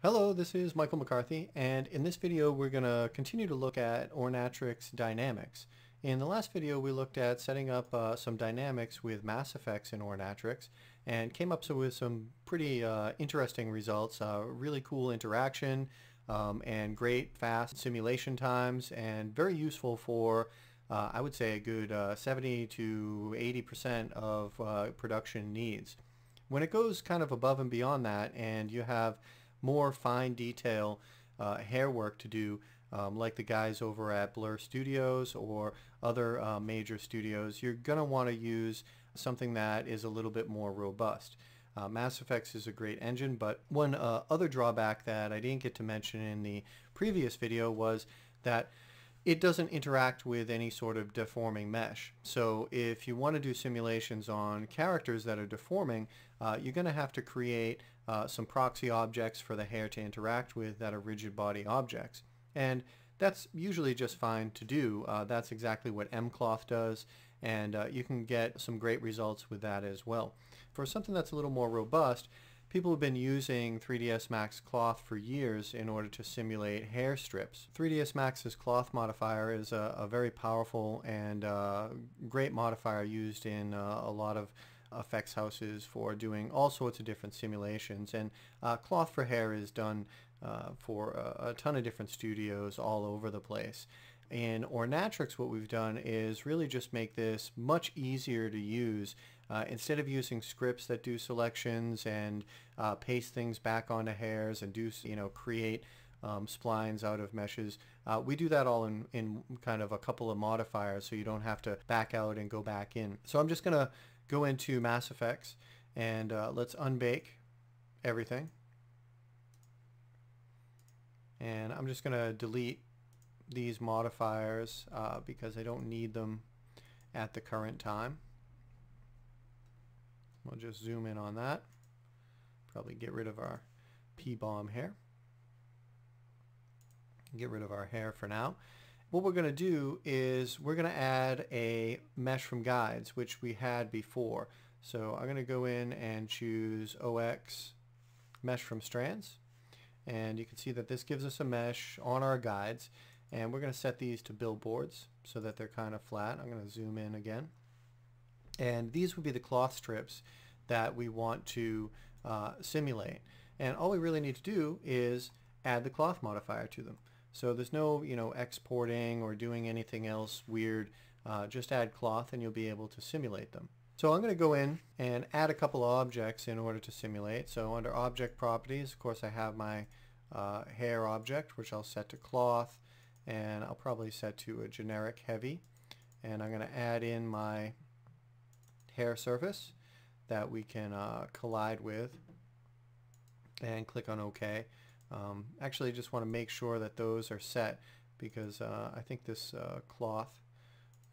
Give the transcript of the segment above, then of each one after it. Hello, this is Michael McCarthy, and in this video we're going to continue to look at Ornatrix dynamics. In the last video we looked at setting up some dynamics with MassFX in Ornatrix and came up with some pretty interesting results, really cool interaction and great fast simulation times, and very useful for I would say a good 70 to 80% of production needs. When it goes kind of above and beyond that and you have more fine detail hair work to do, like the guys over at Blur Studios or other major studios, you're going to want to use something that is a little bit more robust. MassFX is a great engine, but one other drawback that I didn't get to mention in the previous video was that it doesn't interact with any sort of deforming mesh. So if you want to do simulations on characters that are deforming, you're going to have to create some proxy objects for the hair to interact with that are rigid body objects. And that's usually just fine to do. That's exactly what mCloth does, and you can get some great results with that as well. For something that's a little more robust, people have been using 3ds Max cloth for years in order to simulate hair strips. 3ds Max's cloth modifier is a very powerful and great modifier used in a lot of effects houses for doing all sorts of different simulations. And cloth for hair is done for a ton of different studios all over the place. In Ornatrix, what we've done is really just make this much easier to use. Instead of using scripts that do selections and paste things back onto hairs and do, you know, create splines out of meshes, we do that all in kind of a couple of modifiers, so you don't have to back out and go back in. So I'm just going to go into MassFX and let's unbake everything. And I'm just going to delete these modifiers because I don't need them at the current time. We'll just zoom in on that. Probably get rid of our P-bomb hair. Get rid of our hair for now. What we're going to do is we're going to add a mesh from guides, which we had before. So I'm going to go in and choose OX mesh from strands. And you can see that this gives us a mesh on our guides. And we're going to set these to billboards so that they're kind of flat. I'm going to zoom in again. And these would be the cloth strips that we want to simulate. And all we really need to do is add the cloth modifier to them. So there's no, you know, exporting or doing anything else weird. Just add cloth and you'll be able to simulate them. So I'm going to go in and add a couple of objects in order to simulate. So under object properties, of course, I have my hair object, which I'll set to cloth, and I'll probably set to a generic heavy. And I'm going to add in my hair surface that we can collide with, and click on OK. Actually, I just want to make sure that those are set, because I think this cloth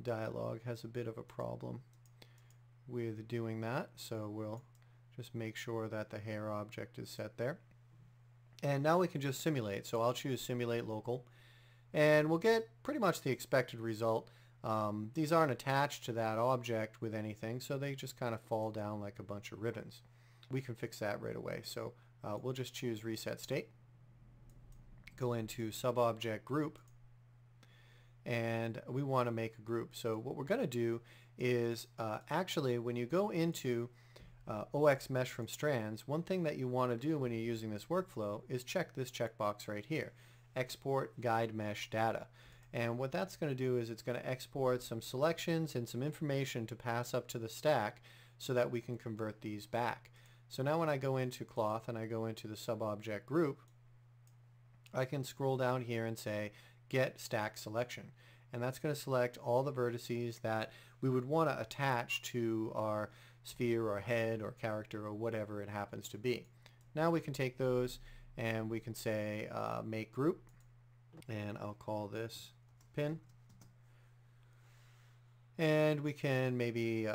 dialog has a bit of a problem with doing that, so we'll just make sure that the hair object is set there. And now we can just simulate, so I'll choose simulate local, and we'll get pretty much the expected result. These aren't attached to that object with anything, so they just kind of fall down like a bunch of ribbons. We can fix that right away, so we'll just choose reset state, go into sub-object group, and we want to make a group. So what we're going to do is actually, when you go into OX mesh from strands, one thing that you want to do when you're using this workflow is check this checkbox right here, export guide mesh data. And what that's going to do is it's going to export some selections and some information to pass up to the stack so that we can convert these back. So now when I go into cloth and I go into the sub-object group, I can scroll down here and say get stack selection, and that's going to select all the vertices that we would want to attach to our sphere or head or character or whatever it happens to be. Now we can take those and we can say make group, and I'll call this pin, and we can maybe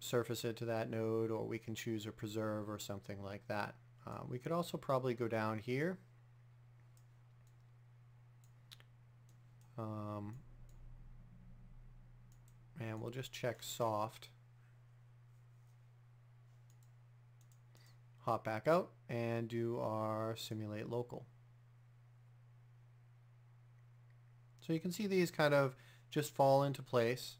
surface it to that node, or we can choose a preserve or something like that. We could also probably go down here. And we'll just check soft. hop back out and do our simulate local. So you can see these kind of just fall into place.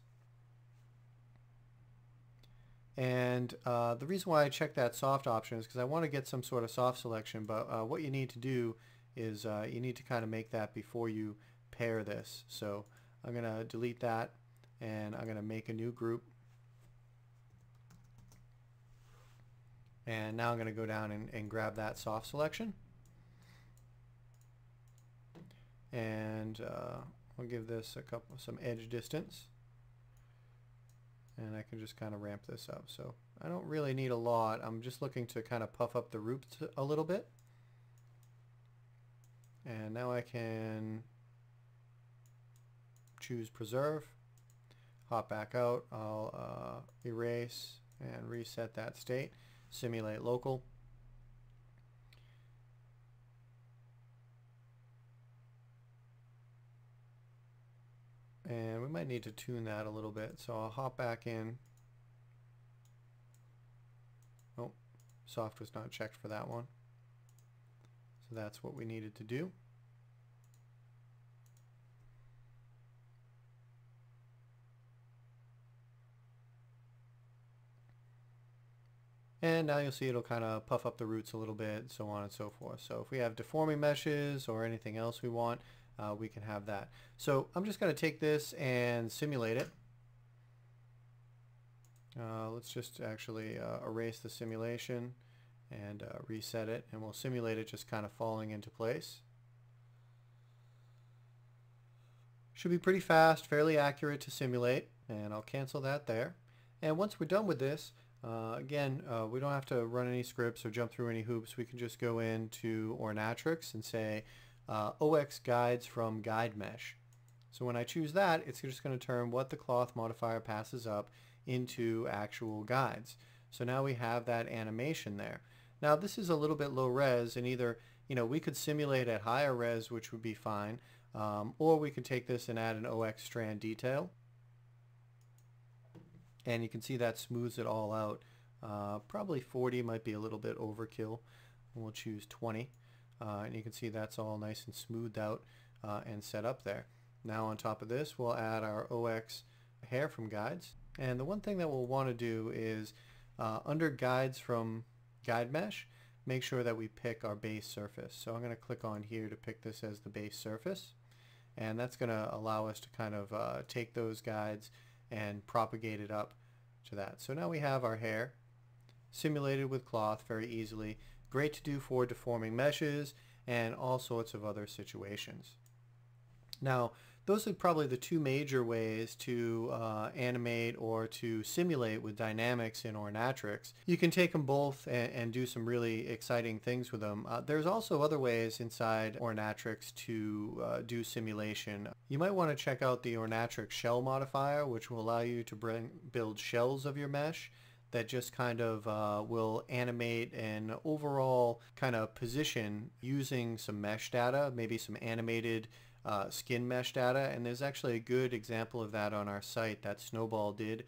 And the reason why I check that soft option is because I want to get some sort of soft selection, but what you need to do is you need to kind of make that before you pair this. So I'm going to delete that and I'm going to make a new group. And now I'm going to go down and grab that soft selection. And I'll give this a couple, some edge distance. And I can just kind of ramp this up. So I don't really need a lot. I'm just looking to kind of puff up the roots a little bit. And now I can choose preserve, hop back out. I'll erase and reset that state, simulate local. And we might need to tune that a little bit. So I'll hop back in. Oh, soft was not checked for that one. So that's what we needed to do. And now you'll see it'll kind of puff up the roots a little bit, so on and so forth. So if we have deforming meshes or anything else we want, we can have that. So I'm just going to take this and simulate it. Let's just actually erase the simulation and reset it, and we'll simulate it just kind of falling into place. Should be pretty fast, fairly accurate to simulate, and I'll cancel that there. And once we're done with this, again, we don't have to run any scripts or jump through any hoops. We can just go into Ornatrix and say OX guides from guide mesh. So when I choose that, it's just going to turn what the cloth modifier passes up into actual guides. So now we have that animation there. Now this is a little bit low res, and either, you know, we could simulate at higher res, which would be fine, or we could take this and add an OX strand detail. And you can see that smooths it all out. Probably 40 might be a little bit overkill. We'll choose 20. And you can see that's all nice and smoothed out and set up there. Now on top of this, we'll add our OX hair from guides. And the one thing that we'll want to do is under guides from guide mesh, make sure that we pick our base surface. So I'm going to click on here to pick this as the base surface. And that's going to allow us to kind of take those guides and propagate it up to that. So now we have our hair simulated with cloth very easily. Great to do for deforming meshes and all sorts of other situations. Now those are probably the two major ways to animate or to simulate with dynamics in Ornatrix. You can take them both and do some really exciting things with them. There's also other ways inside Ornatrix to do simulation. You might want to check out the Ornatrix shell modifier, which will allow you to build shells of your mesh that just kind of will animate an overall kind of position using some mesh data, maybe some animated skin mesh data. And there's actually a good example of that on our site that Snowball did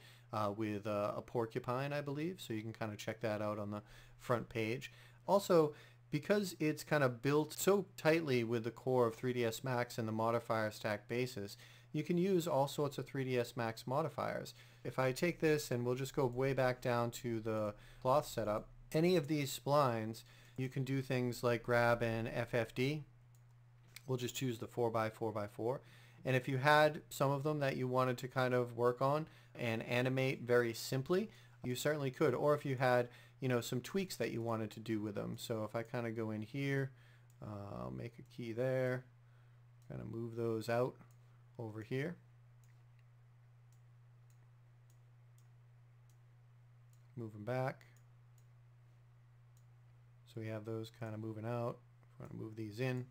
with a porcupine, I believe. So you can kind of check that out on the front page. Also, because it's kind of built so tightly with the core of 3ds Max and the modifier stack basis, you can use all sorts of 3ds Max modifiers. If I take this and we'll just go way back down to the cloth setup, any of these splines, you can do things like grab an FFD. We'll just choose the 4x4x4. And if you had some of them that you wanted to kind of work on and animate very simply, you certainly could. Or if you had, you know, some tweaks that you wanted to do with them. So if I kind of go in here, I'll make a key there, kind of move those out over here. Move them back. So we have those kind of moving out. I'm going to move these in.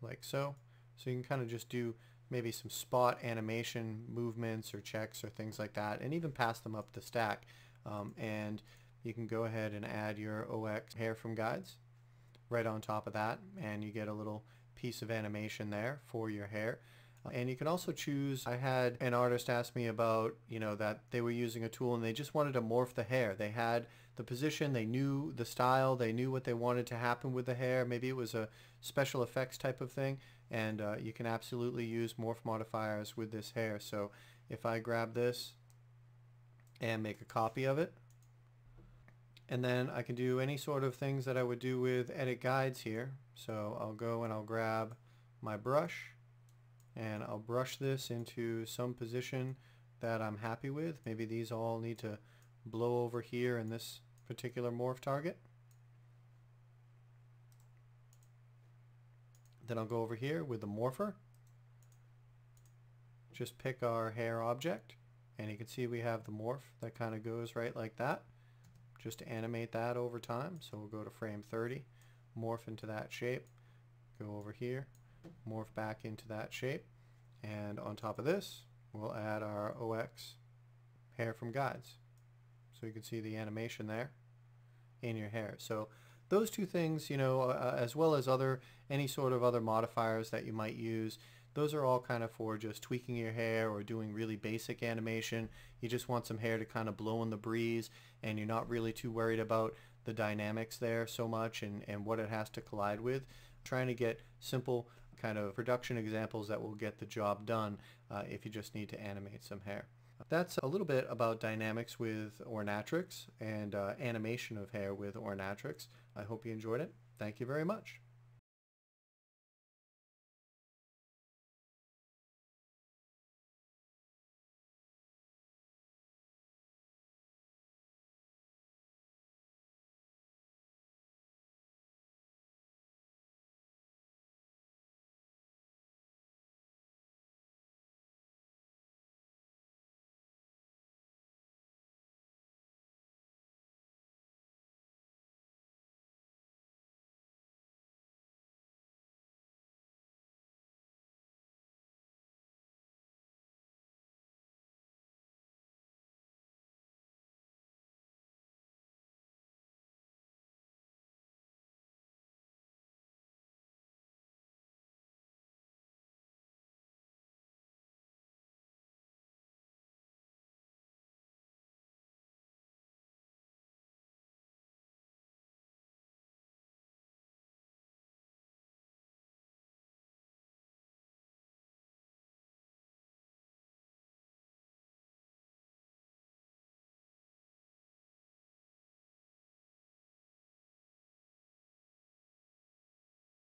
Like so. So you can kind of just do maybe some spot animation movements or checks or things like that, and even pass them up the stack. And you can go ahead and add your OX hair from guides right on top of that, and you get a little piece of animation there for your hair. And you can also choose, I had an artist ask me about, you know, that they were using a tool and they just wanted to morph the hair. They had the position, they knew the style, they knew what they wanted to happen with the hair. Maybe it was a special effects type of thing. And you can absolutely use morph modifiers with this hair. So if I grab this and make a copy of it, and then I can do any sort of things that I would do with edit guides here. So I'll go and I'll grab my brush and I'll brush this into some position that I'm happy with. Maybe these all need to blow over here in this particular morph target. Then I'll go over here with the morpher, just pick our hair object, and you can see we have the morph that kind of goes right like that, just to animate that over time. So we'll go to frame 30, morph into that shape, go over here, morph back into that shape, and on top of this we'll add our OX hair from guides, so you can see the animation there in your hair. So those two things, you know, as well as other any sort of other modifiers that you might use, those are all kind of for just tweaking your hair or doing really basic animation. You just want some hair to kind of blow in the breeze and you're not really too worried about the dynamics there so much and what it has to collide with. Trying to get simple kind of production examples that will get the job done if you just need to animate some hair. That's a little bit about dynamics with Ornatrix and animation of hair with Ornatrix. I hope you enjoyed it. Thank you very much.